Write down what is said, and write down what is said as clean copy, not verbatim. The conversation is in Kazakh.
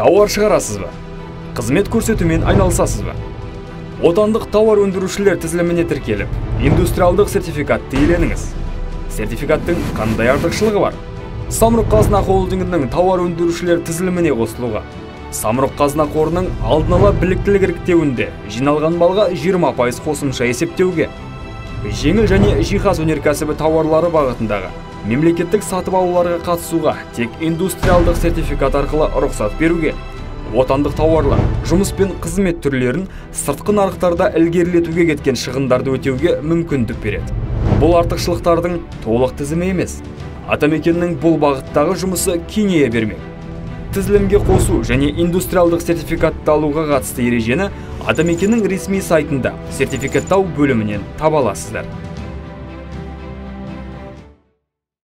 Тауар шығарасыз ба? Қызмет көрсетумен айналысасыз ба? Отандық тауар өндірушілер тізіліміне тіркеліп, индустриалдық сертификатты иеленіңіз. Сертификаттың қандай артықшылығы бар? Самұрық қазына холдингінің тауар өндірушілер тізіліміне қосылуға. Самұрық қазына қорының алдын ала біліктілік іріктеуінде жиналған балға 20% қосымша есептеуге. Жеңіл және жиһаз өнеркәсібі тауарлары бағытындағы мемлекеттік сатып алуларға қатысуға тек индустриалдық сертификат арқылы рұқсат беруге, отандық тауарлар, жұмыс пен қызмет түрлерін сыртқы нарықтарда ілгерілетуге кеткен шығындарды өтеуге мүмкіндік береді. Бұл артықшылықтардың толық тізімі емес. Атамекеннің бұл бағыттағы жұмысы кеңейе бермек. Тізілімге қосу және индустриалдық сертификатты алуға қатысты ережені Атамекеннің ресми сайтында сертификаттау бөлімінен таба аласыздар.